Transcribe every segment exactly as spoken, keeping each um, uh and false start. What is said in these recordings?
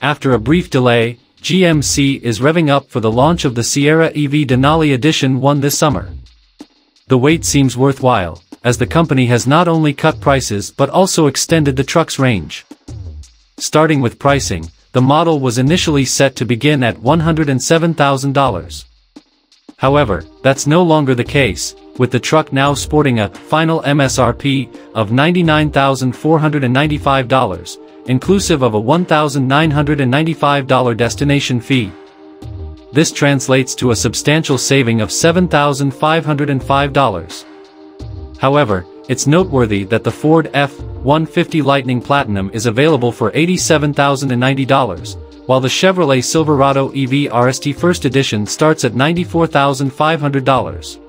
After a brief delay, G M C is revving up for the launch of the Sierra E V Denali Edition one this summer. The wait seems worthwhile, as the company has not only cut prices but also extended the truck's range. Starting with pricing, the model was initially set to begin at one hundred seven thousand dollars. However, that's no longer the case, with the truck now sporting a final M S R P of ninety-nine thousand four hundred ninety-five dollars, inclusive of a one thousand nine hundred ninety-five dollars destination fee. This translates to a substantial saving of seven thousand five hundred five dollars. However, it's noteworthy that the Ford F one fifty Lightning Platinum is available for eighty-seven thousand ninety dollars, while the Chevrolet Silverado E V R S T First Edition starts at ninety-four thousand five hundred dollars.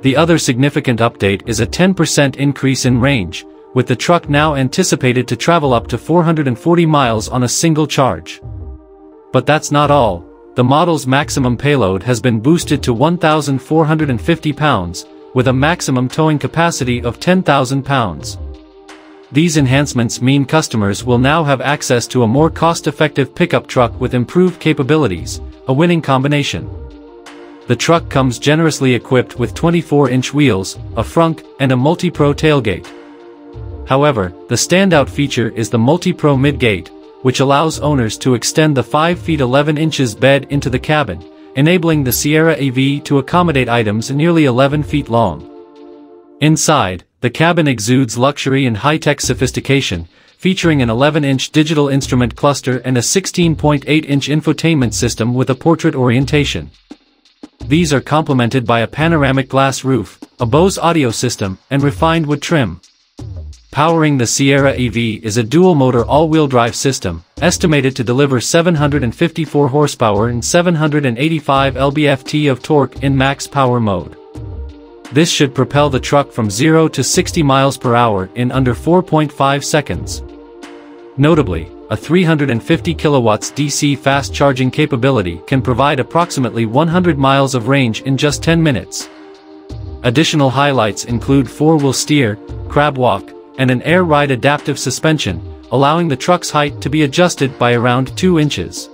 The other significant update is a ten percent increase in range, with the truck now anticipated to travel up to four hundred forty miles on a single charge. But that's not all. The model's maximum payload has been boosted to one thousand four hundred fifty pounds, with a maximum towing capacity of ten thousand pounds. These enhancements mean customers will now have access to a more cost-effective pickup truck with improved capabilities, a winning combination. The truck comes generously equipped with twenty-four inch wheels, a frunk, and a MultiPro tailgate. However, the standout feature is the MultiPro MidGate, which allows owners to extend the five feet eleven inches bed into the cabin, enabling the Sierra E V to accommodate items nearly eleven feet long. Inside, the cabin exudes luxury and high-tech sophistication, featuring an eleven inch digital instrument cluster and a sixteen point eight inch infotainment system with a portrait orientation. These are complemented by a panoramic glass roof, a Bose audio system, and refined wood trim. Powering the Sierra E V is a dual-motor all-wheel drive system, estimated to deliver seven hundred fifty-four horsepower and seven hundred eighty-five L B F T of torque in max power mode. This should propel the truck from zero to sixty miles per hour in under four point five seconds. Notably, a three hundred fifty kilowatts D C fast charging capability can provide approximately one hundred miles of range in just ten minutes. Additional highlights include four-wheel steer, CrabWalk, and an air ride adaptive suspension, allowing the truck's height to be adjusted by around two inches.